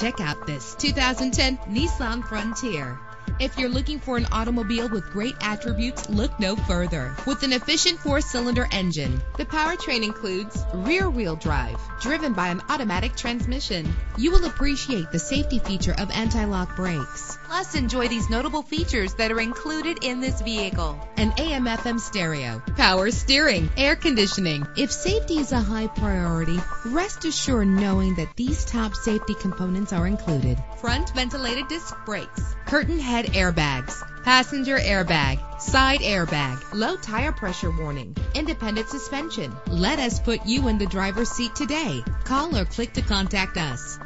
Check out this 2010 Nissan Frontier. If you're looking for an automobile with great attributes, look no further. With an efficient 4-cylinder engine, the powertrain includes rear-wheel drive, driven by an automatic transmission. You will appreciate the safety feature of anti-lock brakes. Plus, enjoy these notable features that are included in this vehicle: an AM/FM stereo, power steering, air conditioning. If safety is a high priority, rest assured knowing that these top safety components are included: front ventilated disc brakes, curtain head airbags, passenger airbag, side airbag, low tire pressure warning, independent suspension. Let us put you in the driver's seat today. Call or click to contact us.